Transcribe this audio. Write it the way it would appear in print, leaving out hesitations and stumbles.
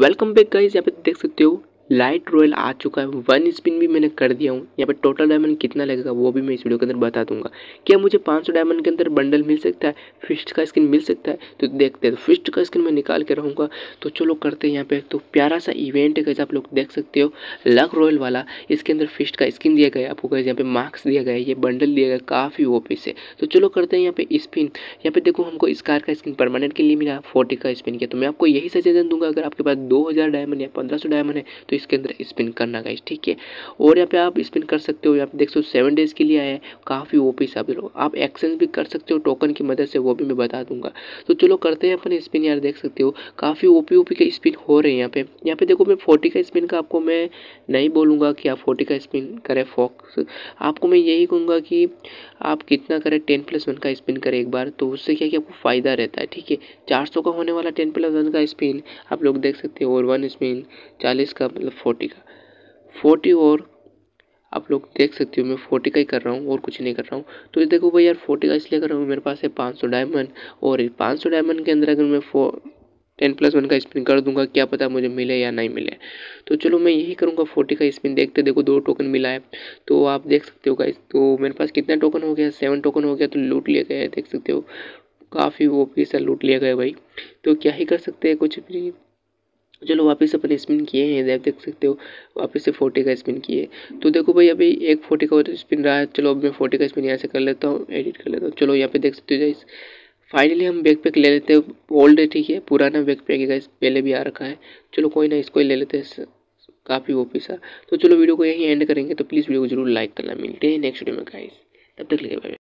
Welcome back guys. यहाँ पे देख सकते हो लाइट रॉयल आ चुका है। 1 स्पिन भी मैंने कर दिया हूँ। यहाँ पे टोटल डायमंड कितना लगेगा वो भी मैं इस वीडियो के अंदर बता दूंगा। क्या मुझे 500 डायमंड के अंदर बंडल मिल सकता है, फिस्ट का स्किन मिल सकता है, तो देखते हैं। तो फिस्ट का स्किन मैं निकाल के रहूँगा, तो चलो करते हैं। यहाँ पे तो प्यारा सा इवेंट है जैसे आप लोग देख सकते हो, लक रॉयल वाला। इसके अंदर फिस्ट का स्किन दिया गया है आपको, यहाँ पे मार्क्स दिया गया है, ये बंडल दिया गया काफ़ी ओपी से। तो चलो करते हैं यहाँ पे स्पिन। यहाँ पे देखो हमको स्कार का स्किन परमानेंट के लिए मिला, 40 का स्पिन किया। तो मैं आपको यही सजेशन दूंगा, अगर आपके पास 2000 डायमंड या 1500 डायमंड है तो इसके अंदर स्पिन करना गाइस, ठीक है। और यहाँ पे आप स्पिन कर सकते हो। यहाँ पे देख सकते हो 7 डेज के लिए आया है, काफ़ी ओपी सब लोग। आप एक्सचेंज भी कर सकते हो टोकन की मदद से, वो भी मैं बता दूंगा। तो चलो करते हैं अपन स्पिन। यार देख सकते हो काफ़ी ओपी के स्पिन हो रहे हैं यहाँ पे। यहाँ पे देखो मैं 40 का स्पिन का आपको मैं नहीं बोलूँगा कि आप 40 का स्पिन करें फॉक्स। आपको मैं यही कहूँगा कि आप कितना करें, 10+1 का स्पिन करें एक बार, तो उससे क्या कि आपको फ़ायदा रहता है, ठीक है। 400 का होने वाला 10+1 का स्पिन आप लोग देख सकते हो, और 1 स्पिन 40 का, 40 का 40, और आप लोग देख सकते हो मैं 40 का ही कर रहा हूँ और कुछ नहीं कर रहा हूँ। तो ये देखो भाई यार 40 का इसलिए कर रहा हूँ, मेरे पास है 500 डायमंड, और 500 डायमंड के अंदर अगर मैं 10+1 का स्पिन कर दूंगा, क्या पता मुझे मिले या नहीं मिले। तो चलो मैं यही करूँगा, 40 का स्पिन। देखते देखो 2 टोकन मिला है, तो आप देख सकते हो गाइस। तो मेरे पास कितना टोकन हो गया, 7 टोकन हो गया, तो लूट लिया गया है। देख सकते हो काफ़ी ओपी सा लूट लिया गया भाई, तो क्या ही कर सकते हैं, कुछ भी। चलो वापस अपन स्पिन किए हैं, देख सकते हो वापस से 40 का स्पिन किए। तो देखो भाई अभी एक 40 का और स्पिन रहा है। चलो अब मैं 40 का स्पिन यहाँ से कर लेता हूँ, एडिट कर लेता हूँ। चलो यहाँ पे देख सकते हो गाइस, फाइनली हम बैकपैक ले लेते हैं। ओल्ड है, ठीक है, पुराना बैकपैक है गाइस, पहले भी आ रखा है। चलो कोई ना, इसको ही ले लेते हैं, काफ़ी ओपी सा। तो चलो वीडियो को यहीं एंड करेंगे, तो प्लीज़ वीडियो को जरूर लाइक करना। मिलते हैं नेक्स्ट वीडियो में गाइस, तब तक ले बाय।